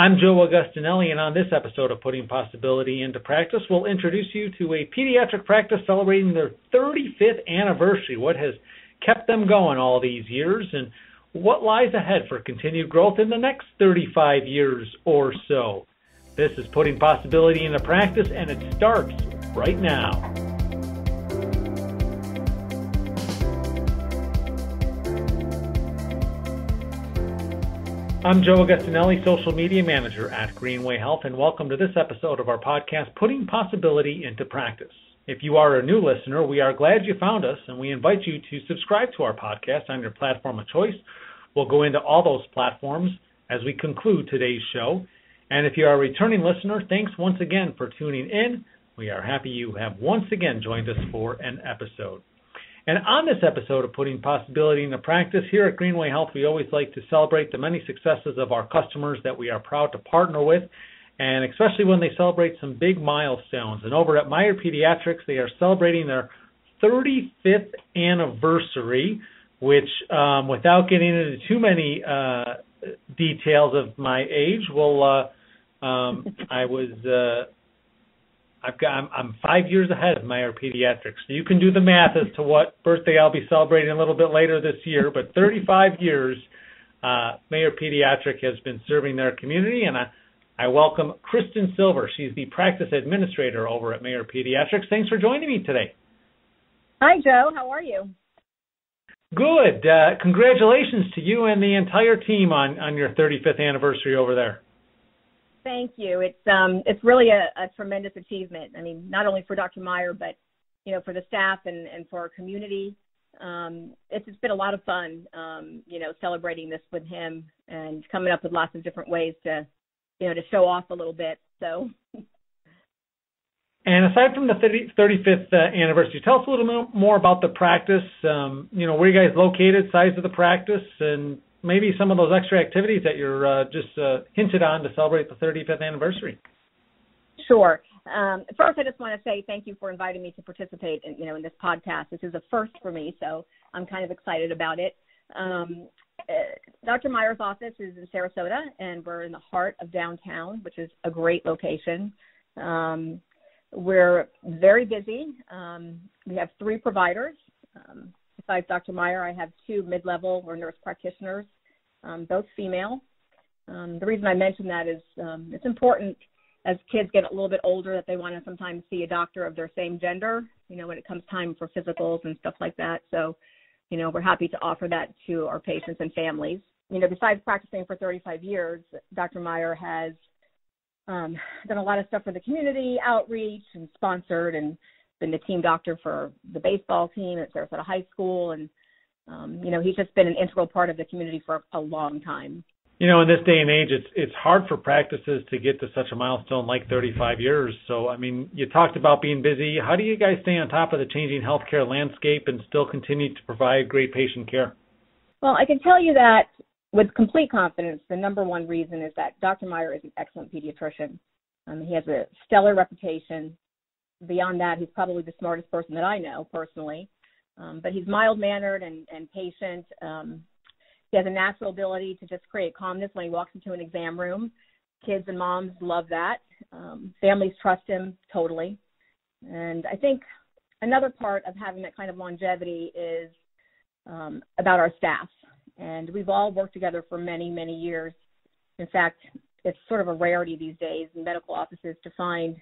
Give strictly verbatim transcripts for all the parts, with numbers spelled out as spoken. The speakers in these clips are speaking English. I'm Joe Agostinelli, and on this episode of Putting Possibility into Practice, we'll introduce you to a pediatric practice celebrating their thirty-fifth anniversary, what has kept them going all these years, and what lies ahead for continued growth in the next thirty-five years or so. This is Putting Possibility into Practice, and it starts right now. I'm Joe Agostinelli, Social Media Manager at Greenway Health, and welcome to this episode of our podcast, Putting Possibility into Practice. If you are a new listener, we are glad you found us, and we invite you to subscribe to our podcast on your platform of choice. We'll go into all those platforms as we conclude today's show. And if you are a returning listener, thanks once again for tuning in. We are happy you have once again joined us for an episode. And on this episode of Putting Possibility into Practice, here at Greenway Health, we always like to celebrate the many successes of our customers that we are proud to partner with, and especially when they celebrate some big milestones. And over at Meyer Pediatrics, they are celebrating their thirty-fifth anniversary, which, um, without getting into too many uh, details of my age, well, uh, um, I was... Uh, I've got, I'm, I'm five years ahead of Meyer Pediatrics. So you can do the math as to what birthday I'll be celebrating a little bit later this year, but thirty-five years, uh, Meyer Pediatric has been serving their community, and I, I welcome Kristen Silver. She's the practice administrator over at Meyer Pediatrics. Thanks for joining me today. Hi, Joe. How are you? Good. Uh, congratulations to you and the entire team on, on your thirty-fifth anniversary over there. Thank you. It's um, it's really a, a tremendous achievement. I mean, not only for Doctor Meyer, but, you know, for the staff and, and for our community. Um, it's, it's been a lot of fun, um, you know, celebrating this with him and coming up with lots of different ways to, you know, to show off a little bit. So. And aside from the thirty, thirty-fifth uh, anniversary, tell us a little bit more about the practice. Um, you know, where you guys located, size of the practice, and maybe some of those extra activities that you're uh, just uh, hinted on to celebrate the thirty-fifth anniversary. Sure. Um, first, I just want to say thank you for inviting me to participate in, you know, in this podcast. This is a first for me, so I'm kind of excited about it. Um, uh, Doctor Meyer's office is in Sarasota, and we're in the heart of downtown, which is a great location. Um, we're very busy. Um, we have three providers. Um, Besides Doctor Meyer, I have two mid-level or nurse practitioners, um, both female. Um, the reason I mention that is um, it's important as kids get a little bit older that they want to sometimes see a doctor of their same gender, you know, when it comes time for physicals and stuff like that. So, you know, we're happy to offer that to our patients and families. You know, besides practicing for thirty-five years, Doctor Meyer has um, done a lot of stuff for the community, outreach, and sponsored, and been the team doctor for the baseball team at Sarasota High School, and, um, you know, he's just been an integral part of the community for a long time. You know, in this day and age, it's it's hard for practices to get to such a milestone like thirty-five years. So, I mean, you talked about being busy. How do you guys stay on top of the changing healthcare landscape and still continue to provide great patient care? Well, I can tell you that with complete confidence, the number one reason is that Doctor Meyer is an excellent pediatrician. Um, he has a stellar reputation. Beyond that, he's probably the smartest person that I know personally, um, but he's mild-mannered and, and patient. Um, he has a natural ability to just create calmness when he walks into an exam room. Kids and moms love that. Um, families trust him totally. And I think another part of having that kind of longevity is um, about our staff. And we've all worked together for many, many years. In fact, it's sort of a rarity these days in medical offices to find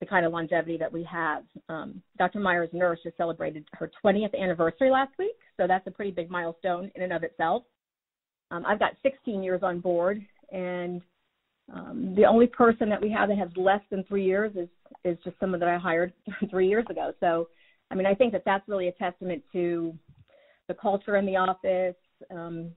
the kind of longevity that we have. Um, Doctor Meyer's nurse just celebrated her twentieth anniversary last week, so that's a pretty big milestone in and of itself. Um, I've got sixteen years on board, and um, the only person that we have that has less than three years is, is just someone that I hired three years ago. So, I mean, I think that that's really a testament to the culture in the office. Um,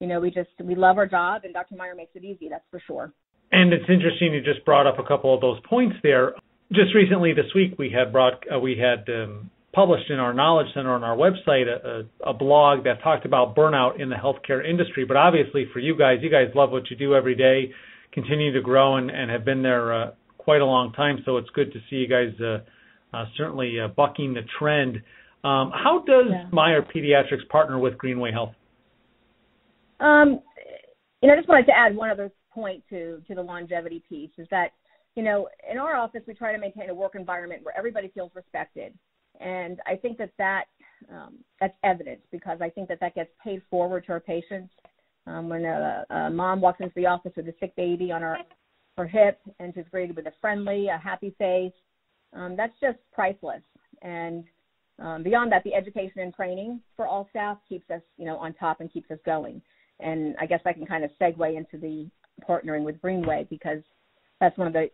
you know, we just, we love our job, and Doctor Meyer makes it easy, that's for sure. And it's interesting you just brought up a couple of those points there. Just recently this week, we had brought uh, we had um, published in our Knowledge Center on our website a, a, a blog that talked about burnout in the healthcare industry. But obviously for you guys, you guys love what you do every day, continue to grow, and, and have been there uh, quite a long time. So it's good to see you guys uh, uh, certainly uh, bucking the trend. Um, how does yeah. Meyer Pediatrics partner with Greenway Health? Um, you know, I just wanted to add one other point to to the longevity piece is that, you know, in our office, we try to maintain a work environment where everybody feels respected. And I think that, that um, that's evidence because I think that that gets paid forward to our patients. Um, when a, a mom walks into the office with a sick baby on her, her hip and she's greeted with a friendly, a happy face, um, that's just priceless. And um, beyond that, the education and training for all staff keeps us, you know, on top and keeps us going. And I guess I can kind of segue into the partnering with Greenway because that's one of the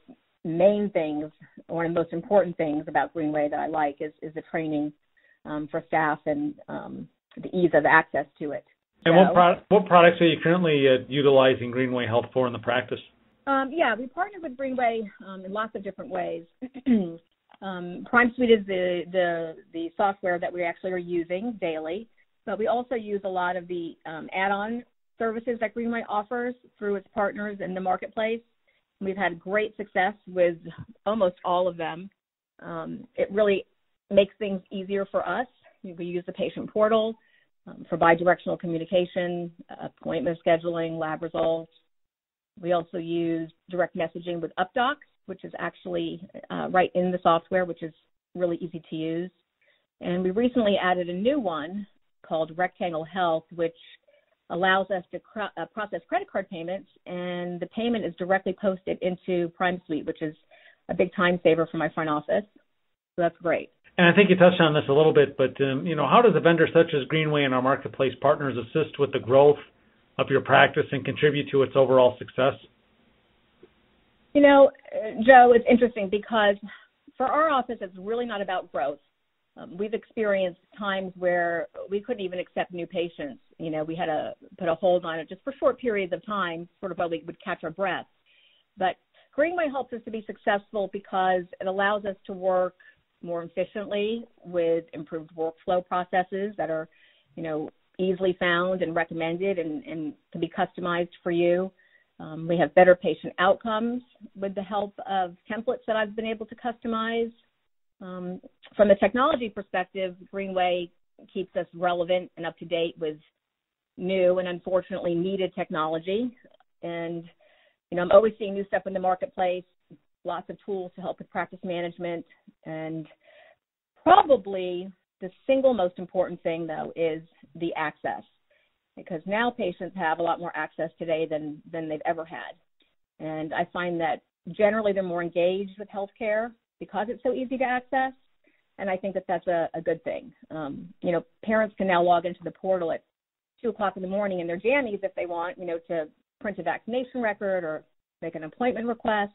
main things, one of the most important things about Greenway that I like is, is the training um, for staff and um, the ease of access to it. And so, what, pro- what products are you currently uh, utilizing Greenway Health for in the practice? Um, yeah, we partnered with Greenway um, in lots of different ways. um, Prime Suite is the, the, the software that we actually are using daily, but we also use a lot of the um, add-on services that Greenway offers through its partners in the marketplace. We've had great success with almost all of them. Um, it really makes things easier for us. We use the patient portal um, for bidirectional communication, appointment scheduling, lab results. We also use direct messaging with UpDocs, which is actually uh, right in the software, which is really easy to use. And we recently added a new one called Rectangle Health, which allows us to cr- uh, process credit card payments, and the payment is directly posted into Prime Suite, which is a big time saver for my front office. So that's great. And I think you touched on this a little bit, but um, you know, how does a vendor such as Greenway and our marketplace partners assist with the growth of your practice and contribute to its overall success? You know, Joe, it's interesting because for our office, it's really not about growth. Um, we've experienced times where we couldn't even accept new patients. You know, we had to put a hold on it just for short periods of time, sort of while we would catch our breath. But Greenway helps us to be successful because it allows us to work more efficiently with improved workflow processes that are, you know, easily found and recommended and, and can be customized for you. Um, we have better patient outcomes with the help of templates that I've been able to customize. Um, from a technology perspective, Greenway keeps us relevant and up to date with new and unfortunately needed technology. And, you know, I'm always seeing new stuff in the marketplace, lots of tools to help with practice management. And probably the single most important thing, though, is the access, because now patients have a lot more access today than, than they've ever had. And I find that generally they're more engaged with healthcare because it's so easy to access, and I think that that's a, a good thing. Um, you know, parents can now log into the portal at two o'clock in the morning in their jammies if they want, you know, to print a vaccination record or make an appointment request.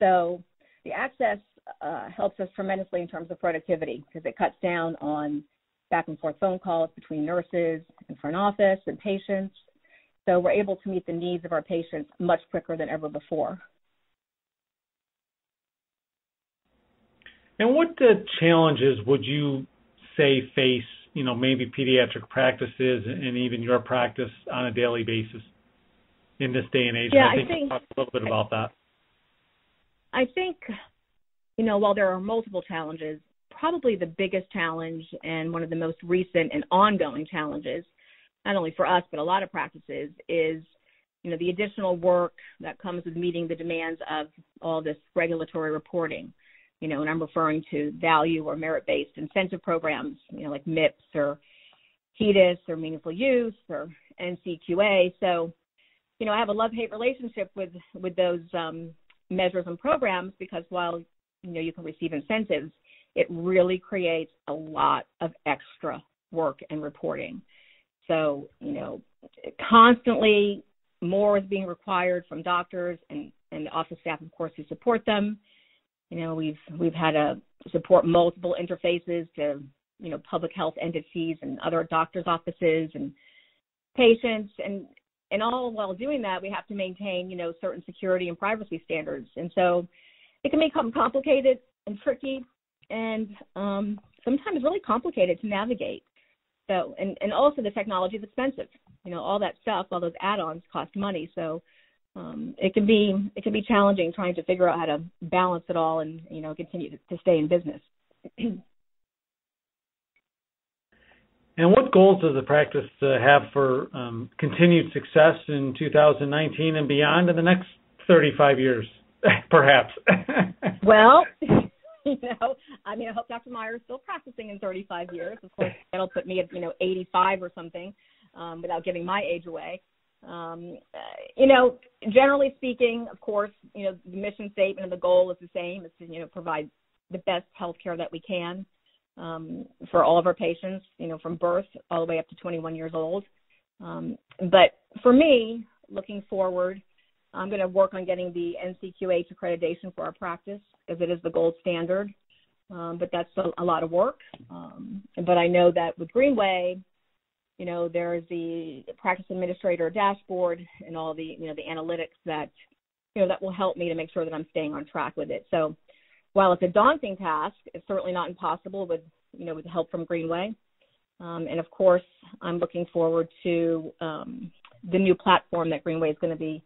So the access uh, helps us tremendously in terms of productivity because it cuts down on back and forth phone calls between nurses and front office and patients. So we're able to meet the needs of our patients much quicker than ever before. And what uh, challenges would you say face, you know, maybe pediatric practices and even your practice on a daily basis in this day and age? Yeah, and I, I think, think we'll talk a little bit about that. I think, you know, while there are multiple challenges, probably the biggest challenge and one of the most recent and ongoing challenges, not only for us, but a lot of practices, is, you know, the additional work that comes with meeting the demands of all this regulatory reporting. You know, and I'm referring to value or merit-based incentive programs, you know, like MIPS or HEDIS or Meaningful Use or N C Q A. So, you know, I have a love-hate relationship with, with those um, measures and programs because while, you know, you can receive incentives, it really creates a lot of extra work and reporting. So, you know, constantly more is being required from doctors and, and the office staff, of course, who support them. You know, we've we've had to support multiple interfaces to, you know, public health entities and other doctors' offices and patients. And, and all while doing that, we have to maintain, you know, certain security and privacy standards. And so it can become complicated and tricky and um, sometimes really complicated to navigate. So and, and also the technology is expensive. You know, all that stuff, all those add-ons cost money. So Um, it can be it can be challenging trying to figure out how to balance it all and, you know, continue to, to stay in business. And And what goals does the practice uh, have for um, continued success in two thousand nineteen and beyond in the next thirty-five years, perhaps? Well, you know, I mean, I hope Doctor Meyer is still practicing in thirty-five years. Of course, that'll put me at, you know, eighty-five or something, um, without giving my age away. Um, uh, you know, generally speaking, of course, you know, the mission statement and the goal is the same. It's to, you know, provide the best health care that we can um, for all of our patients, you know, from birth all the way up to twenty-one years old. Um, but for me, looking forward, I'm going to work on getting the N C Q A accreditation for our practice, as it is the gold standard. Um, but that's a, a lot of work. Um, but I know that with Greenway, you know, there's the practice administrator dashboard and all the, you know, the analytics that, you know, that will help me to make sure that I'm staying on track with it. So while it's a daunting task, it's certainly not impossible with, you know, with help from Greenway. Um, and, of course, I'm looking forward to um, the new platform that Greenway is going to be,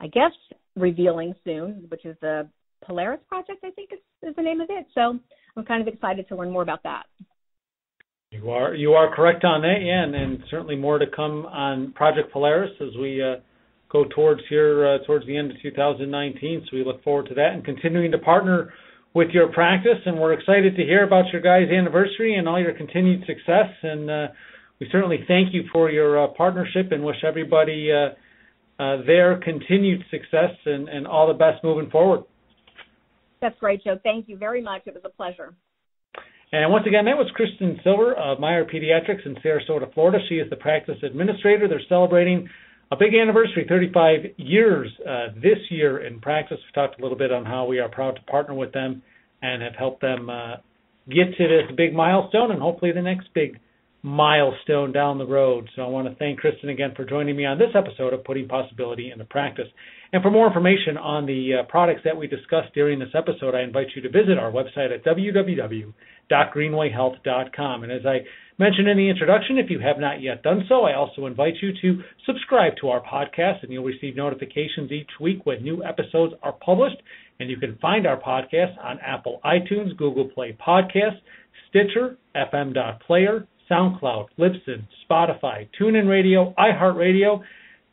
I guess, revealing soon, which is the Polaris Project, I think is, is the name of it. So I'm kind of excited to learn more about that. You are you are correct on that, yeah, and, and certainly more to come on Project Polaris as we uh, go towards here, uh, towards the end of two thousand nineteen. So we look forward to that and continuing to partner with your practice. And we're excited to hear about your guys' anniversary and all your continued success. And uh, we certainly thank you for your uh, partnership and wish everybody uh, Uh, their continued success and, and all the best moving forward. That's great, Joe. Thank you very much. It was a pleasure. And once again, that was Kristen Silver of Meyer Pediatrics in Sarasota, Florida. She is the practice administrator. They're celebrating a big anniversary, thirty-five years uh, this year in practice. We talked a little bit on how we are proud to partner with them and have helped them uh, get to this big milestone and hopefully the next big milestone down the road. So I want to thank Kristen again for joining me on this episode of Putting Possibility into Practice. And for more information on the uh, products that we discussed during this episode, I invite you to visit our website at w w w dot greenway health dot com. And as I mentioned in the introduction, if you have not yet done so, I also invite you to subscribe to our podcast, and you'll receive notifications each week when new episodes are published. And you can find our podcast on Apple iTunes, Google Play Podcasts, Stitcher, F M dot player, SoundCloud, Libsyn, Spotify, TuneIn Radio, iHeartRadio,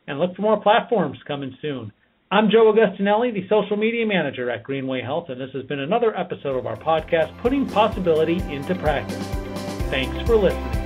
and look for more platforms coming soon. I'm Joe Agostinelli, the social media manager at Greenway Health, and this has been another episode of our podcast, Putting Possibility into Practice. Thanks for listening.